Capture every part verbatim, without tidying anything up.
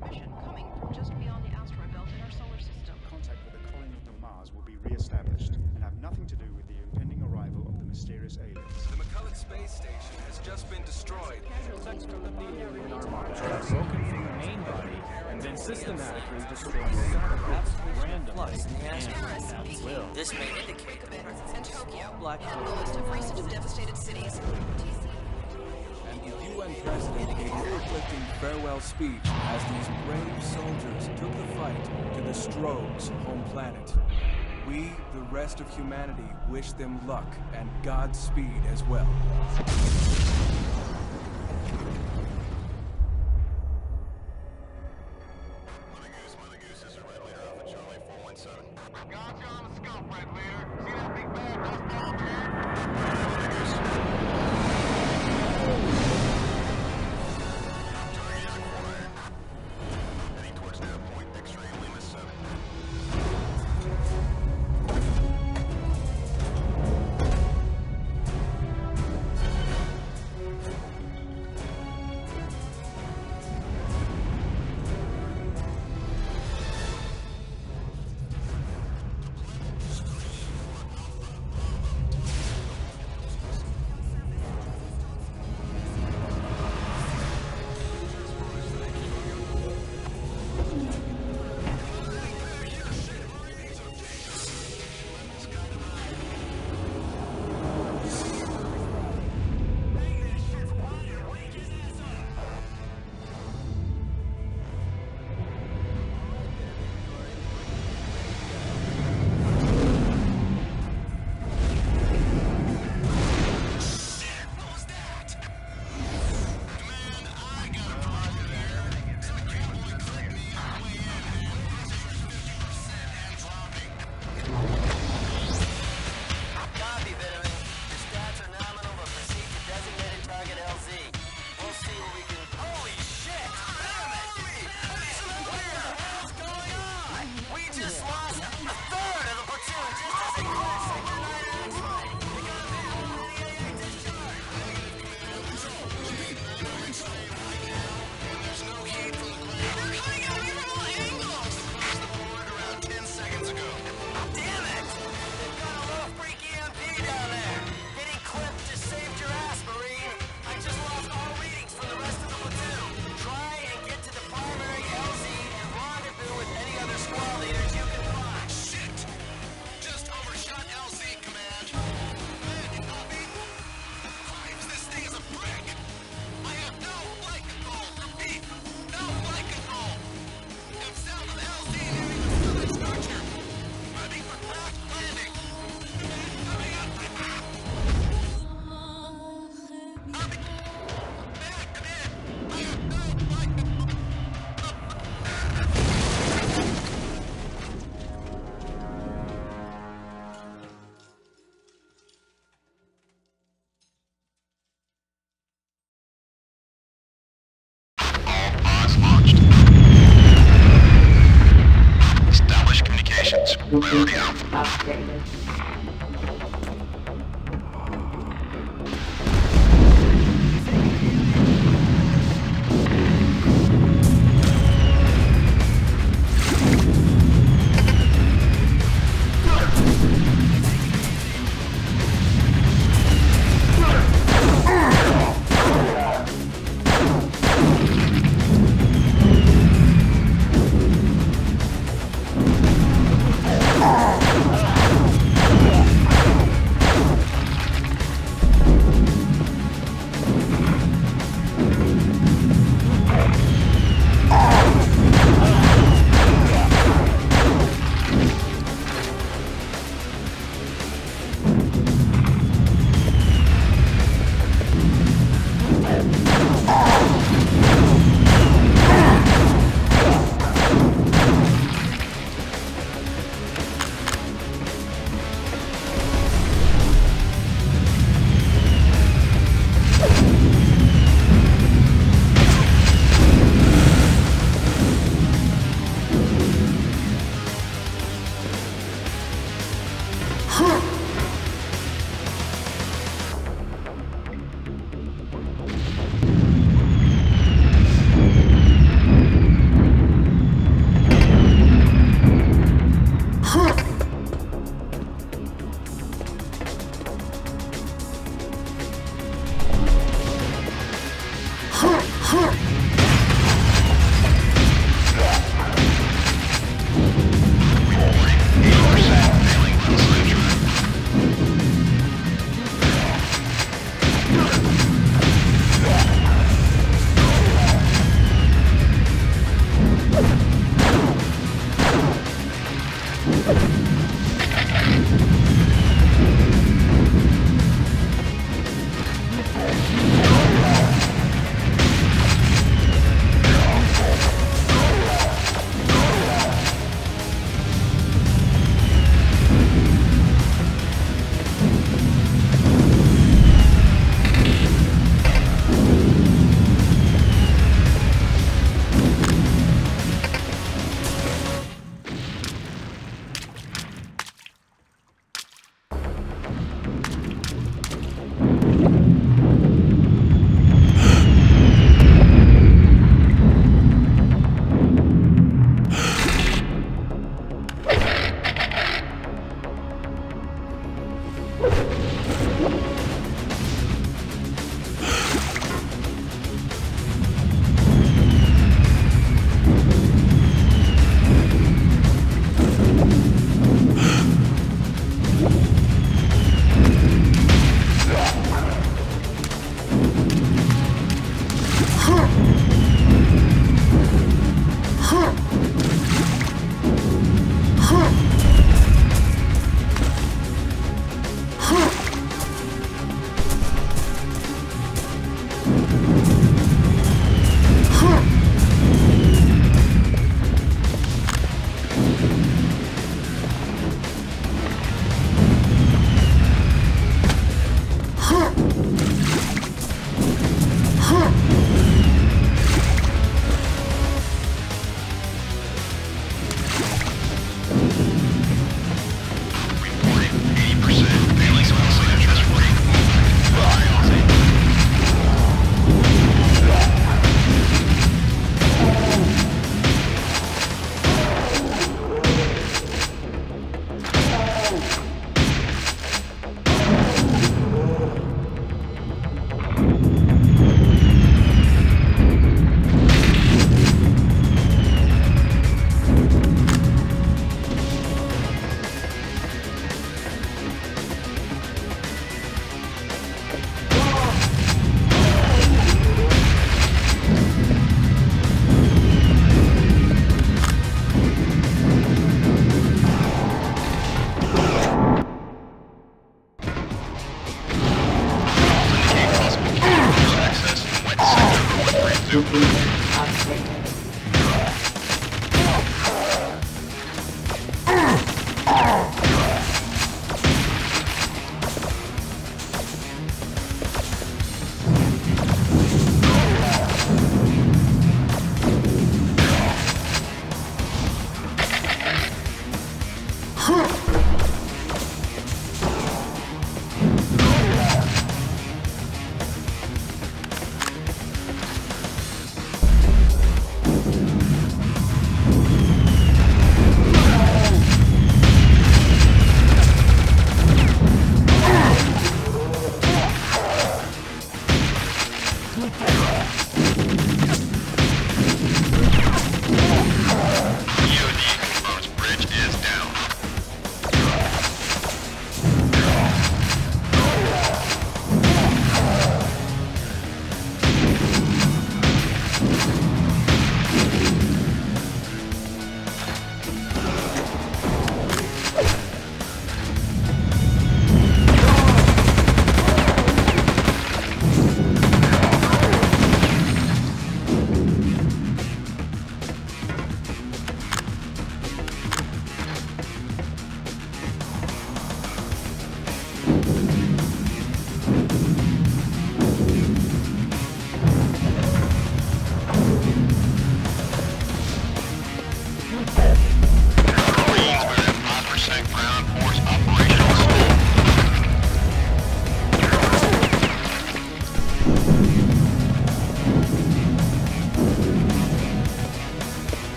transmission coming from just beyond the asteroid belt in our solar system. Contact with the colony from Mars will be re-established and have nothing to do with the impending arrival of the mysterious aliens. The McCulloch space station has just been destroyed. Casualties from the bomber remains have broken from the main body and been systematically destroyed. Randomly. This may indicate and Tokyo on the list of recent devastated cities. The U N President gave an uplifting farewell speech as these brave soldiers took the fight to the Strogues' home planet. We, the rest of humanity, wish them luck and Godspeed as well.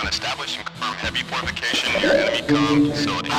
on establish and confirm heavy fortification near enemy comm facility.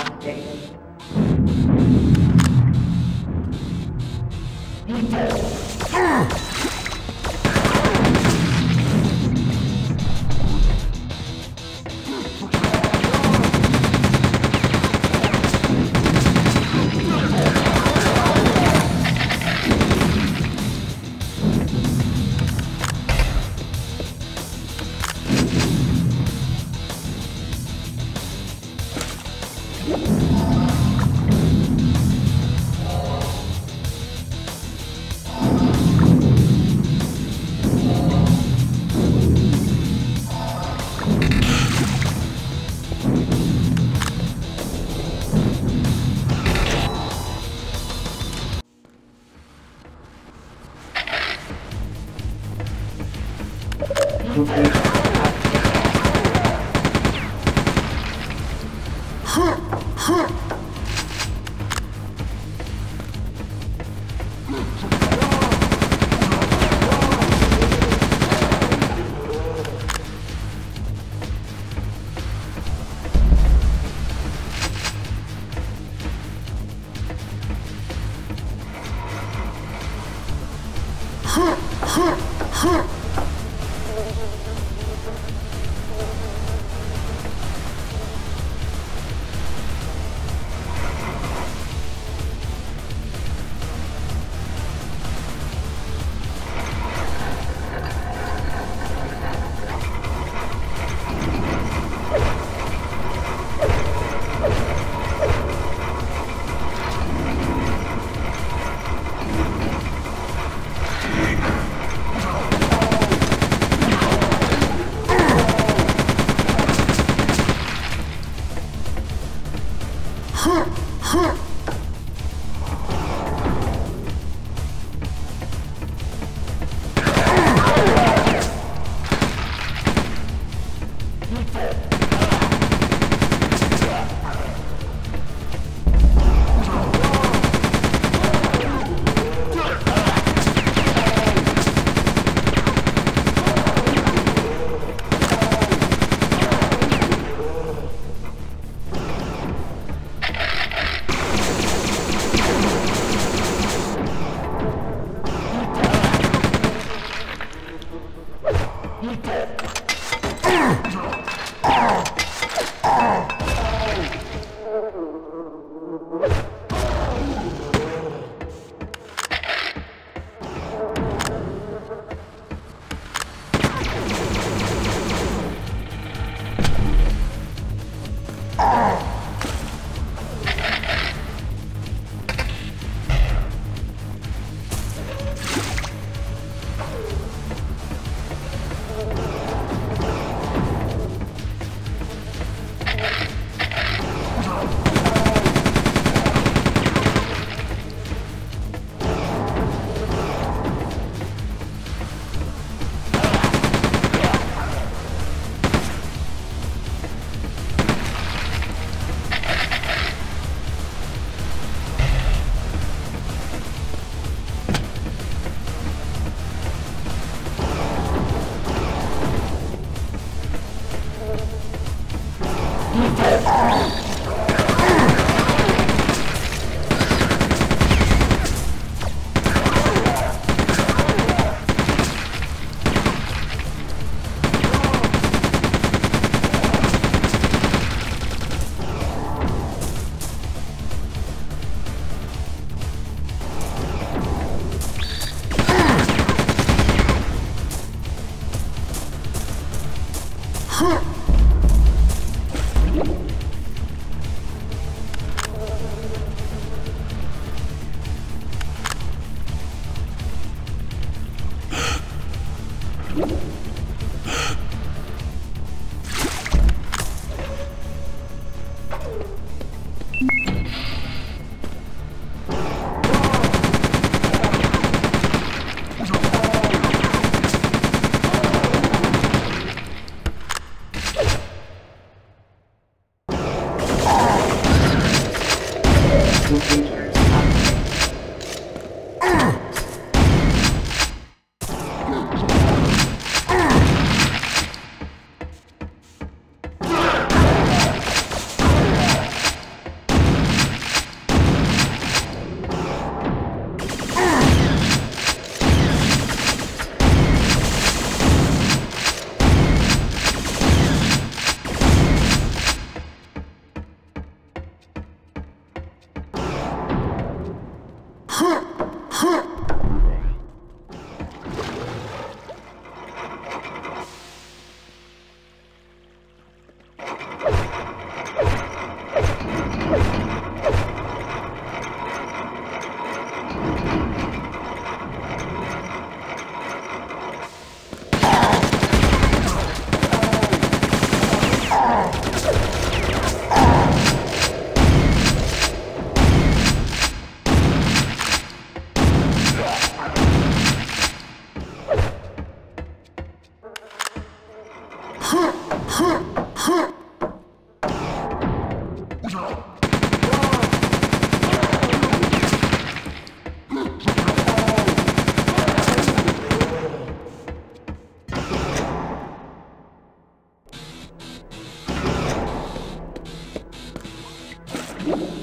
Location,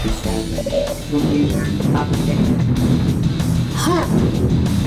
performance, location, object. Huh.